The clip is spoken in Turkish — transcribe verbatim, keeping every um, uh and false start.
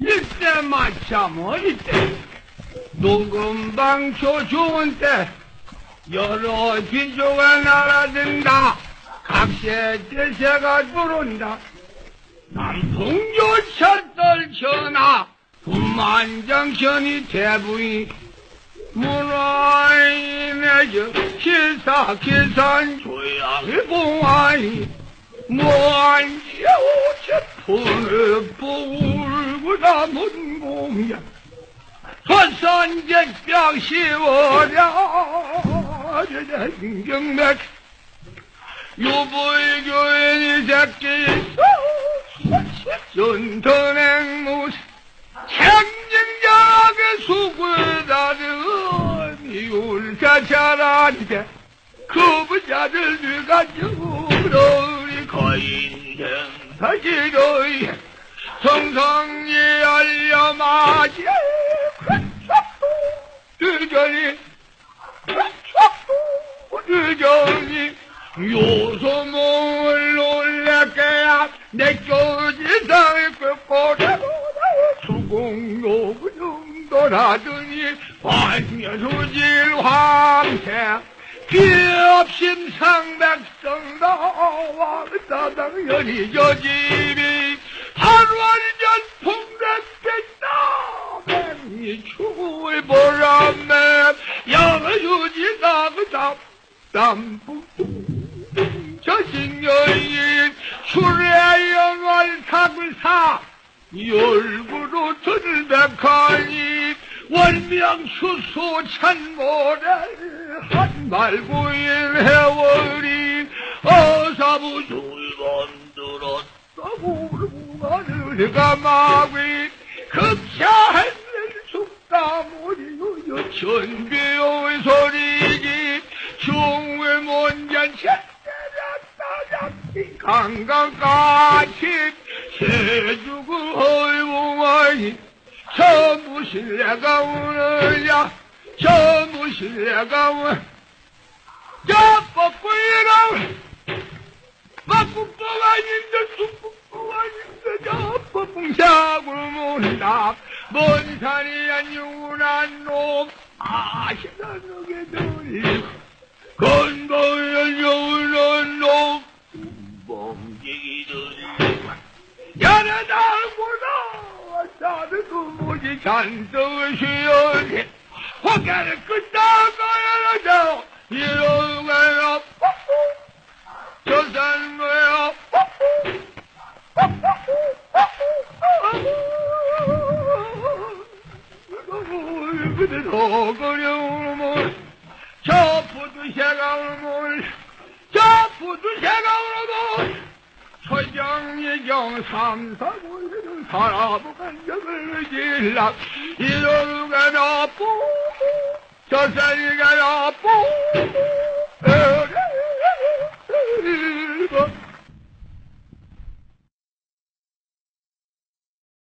Lütfen maçamı lütfen. Doğumdan çocuğun te. Yoro çocuğun arasında. Kapşete şekat burunda. Nampuncu çatıl çona. Kumancan çoni tebuyi. Murayi nece. Kisa kisan çuyağı kumayi. Muanca uçet pulu pulu da mungumya. Hasancak yakşı var ya. Cümlek. Yubuy göğeni zepki. Suntunen mus. Çengin yağı sukudanın. Yulka çaranca. Kıbıcadır dükkacı. Kayındım peki doy, sondan yiyemacı, düzgün, düzgün, yozumun lülekaya, ne çocuğu sarıp koca, sukun yoksun doradını, aynı çocuğu hamse. Kıyap şimşan baksanda ağlardadan yönü gözümü harvarcan pungrektekta ben çoğu boramem yağıcı dağıdam damputum çaşın yönü şuraya altaksa yol gurutun bekani varmayan şu soğuçan moral 한발 구일해월이 어사부 줄건들었다고 하늘을 감하위 급샤했는 숙다모니 여천비의 소리기 중의 문전 셋대략다략이 강강같이 세주구 허이봉하이 전부 신뢰가 오느냐 전부 신뢰가 야 벚꽃이랑 벚꽃보가 있는데 숲꽃보가 있는데 야 벚꽃이라고 모른다 먼 산이 한 유난 놈 아시다 누게 돌리고 건보연 유난 놈 멍지기 돌리고 야나 달고나 나는 도무지 잔뜩 쉬어내 화가를 끄다가 열어줘 이런 거야 저산 거야 그대로 그려오는 물 저 부두새가 오는 물 저 부두새가 오는 물 서정이경 삼사고에는 사람의 간격을 질라 이런 거야 저산이가 여보